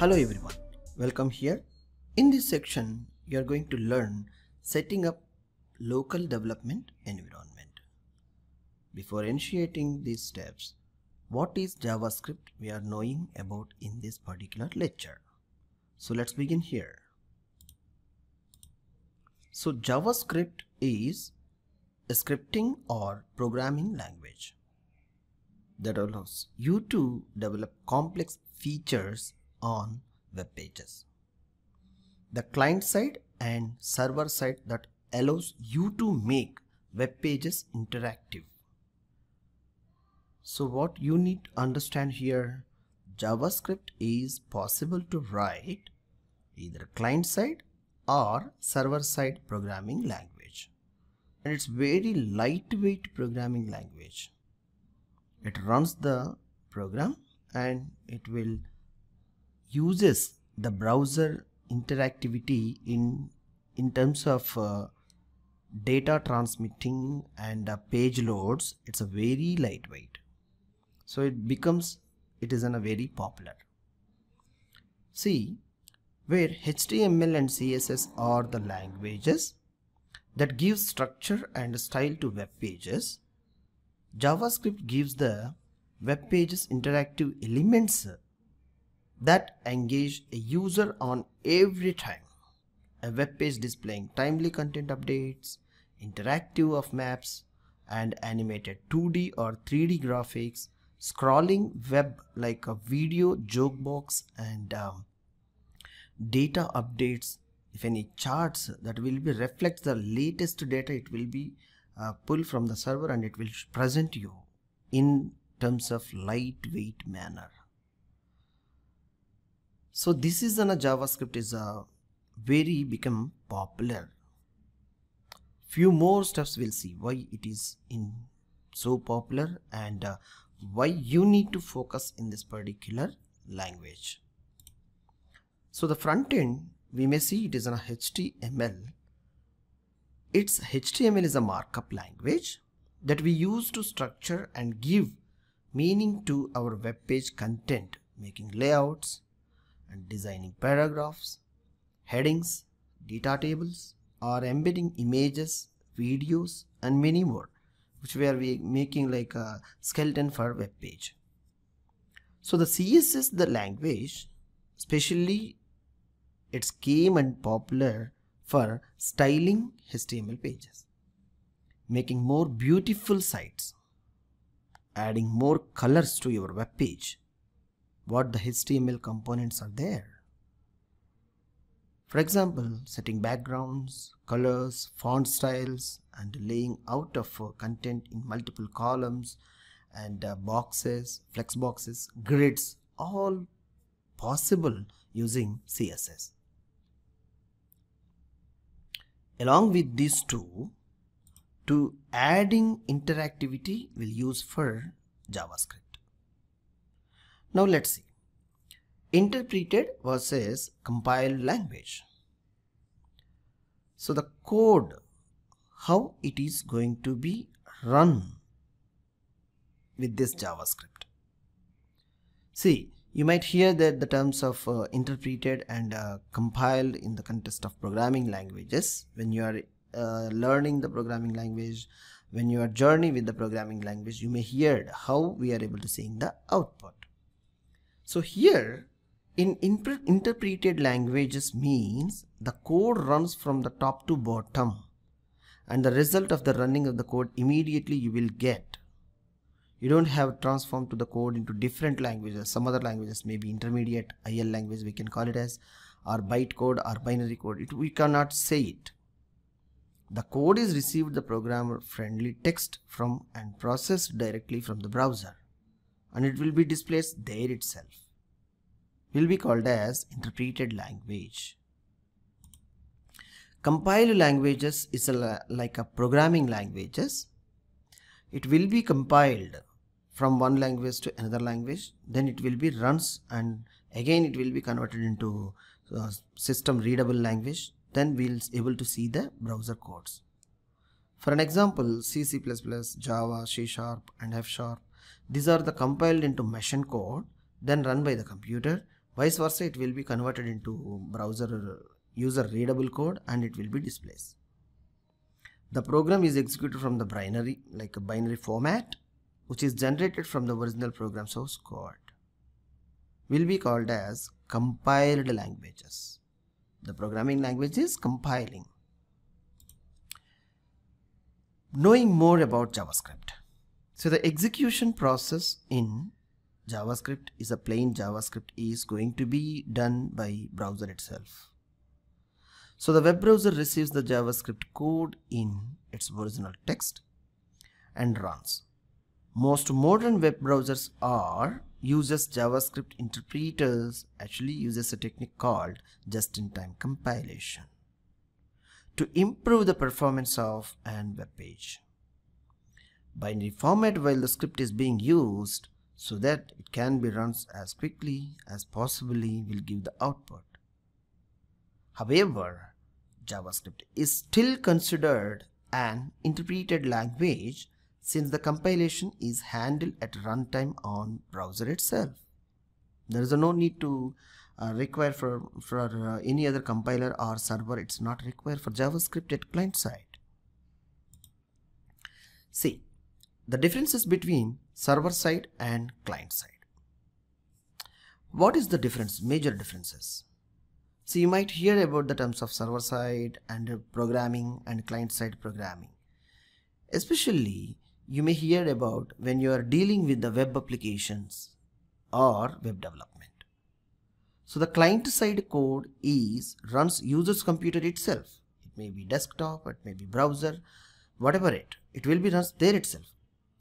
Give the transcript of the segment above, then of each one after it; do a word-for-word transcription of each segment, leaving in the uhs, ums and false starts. Hello everyone, welcome here. In this section, you are going to learn setting up local development environment. Before initiating these steps, what is JavaScript we are knowing about in this particular lecture? So let's begin here. So JavaScript is a scripting or programming language that allows you to develop complex features on web pages. The client side and server side that allows you to make web pages interactive. So what you need to understand here, JavaScript is possible to write either client side or server side programming language, and it's very lightweight programming language. It runs the program and it will uses the browser interactivity in in terms of uh, data transmitting and uh, page loads. It's a very lightweight, so it becomes it is in a very popular. See, where H T M L and C S S are the languages that gives structure and style to web pages, JavaScript gives the web pages interactive elements that engage a user on every time. A web page displaying timely content updates, interactive of maps and animated two D or three D graphics, scrolling web like a video, joke box and um, data updates. If any charts that will be reflect the latest data, it will be uh, pulled from the server and it will present you in terms of lightweight manner. So this is an, a JavaScript is a very become popular. Few more steps we'll see why it is in so popular and uh, why you need to focus in this particular language. So the front end, we may see it is an H T M L. Its H T M L is a markup language that we use to structure and give meaning to our web page content, making layouts and designing paragraphs, headings, data tables, or embedding images, videos, and many more, which we are making like a skeleton for a web page. So the C S S, the language, especially it's came and popular for styling H T M L pages, making more beautiful sites, adding more colors to your web page. What the H T M L components are there. For example, setting backgrounds, colors, font styles, and laying out of uh, content in multiple columns and uh, boxes, flex boxes, grids, all possible using C S S. Along with these two, to adding interactivity we'll use for JavaScript. Now let's see interpreted versus compiled language. So the code, how it is going to be run with this JavaScript. See, you might hear that the terms of uh, interpreted and uh, compiled in the context of programming languages. When you are uh, learning the programming language, when you are journey with the programming language, you may hear how we are able to see in the output. So here in interpreted languages means the code runs from the top to bottom and the result of the running of the code immediately you will get. You don't have transformed to the code into different languages. Some other languages may be intermediate I L language, we can call it as, or bytecode or binary code. It, we cannot say it. The code is received the programmer friendly text from and processed directly from the browser, and it will be displaced there itself. Will be called as interpreted language. Compiled languages is a, like a programming languages. It will be compiled from one language to another language, then it will be runs and again it will be converted into uh, system readable language, then we'll able to see the browser codes. For an example, C, C plus plus, Java, C sharp and F sharp. These are the compiled into machine code, then run by the computer Vice versa, it will be converted into browser user readable code and it will be displayed. The program is executed from the binary, like a binary format, which is generated from the original program source code, will be called as compiled languages. The programming language is compiling. Knowing more about JavaScript. So the execution process in JavaScript is a plain JavaScript is going to be done by browser itself. So the web browser receives the JavaScript code in its original text and runs. Most modern web browsers are uses JavaScript interpreters, actually uses a technique called just-in-time compilation to improve the performance of an web page. Binary format while the script is being used so that it can be run as quickly as possibly will give the output. However, JavaScript is still considered an interpreted language since the compilation is handled at runtime on browser itself. There is no need to uh, require for, for uh, any other compiler or server. It's not required for JavaScript at client side. See, the differences between server side and client side. What is the difference, major differences? So you might hear about the terms of server side and programming and client side programming. Especially you may hear about when you are dealing with the web applications or web development. So the client side code is runs user's computer itself. It may be desktop, it may be browser, whatever it, it will be runs there itself.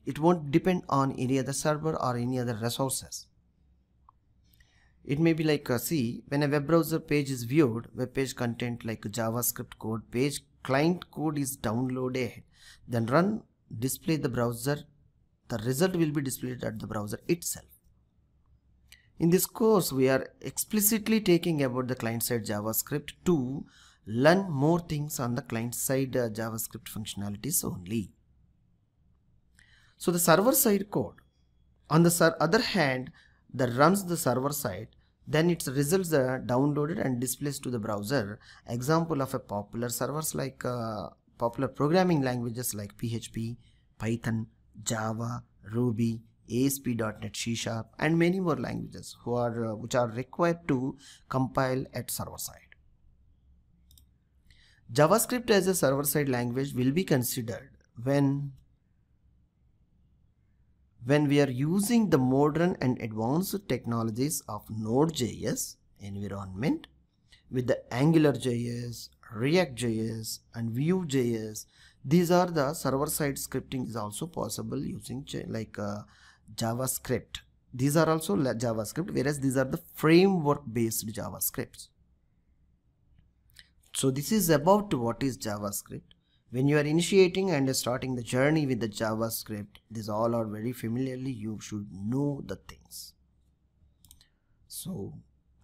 It won't depend on any other server or any other resources. It may be like, uh, see, when a web browser page is viewed, web page content like JavaScript code page, client code is downloaded, then run, display the browser, the result will be displayed at the browser itself. In this course, we are explicitly taking about the client-side JavaScript to learn more things on the client-side uh, JavaScript functionalities only. So the server-side code, on the other hand, that runs the server side, then its results are downloaded and displayed to the browser. Example of a popular servers like uh, popular programming languages like P H P, Python, Java, Ruby, A S P dot net, C sharp, and many more languages who are uh, which are required to compile at server side. JavaScript as a server side language will be considered when When we are using the modern and advanced technologies of Node J S environment with the Angular J S, React J S and Vue J S, these are the server-side scripting is also possible using like uh, JavaScript. These are also JavaScript, whereas these are the framework-based JavaScripts. So this is about what is JavaScript. When you are initiating and starting the journey with the JavaScript, these all are very familiarly, you should know the things. So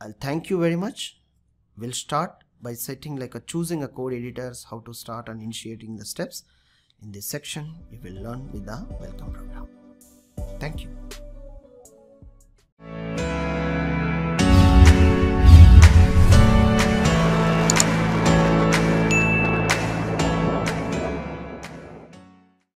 I'll thank you very much. We'll start by setting like a choosing a code editors, how to start and initiating the steps. In this section, you will learn with the welcome program. Thank you.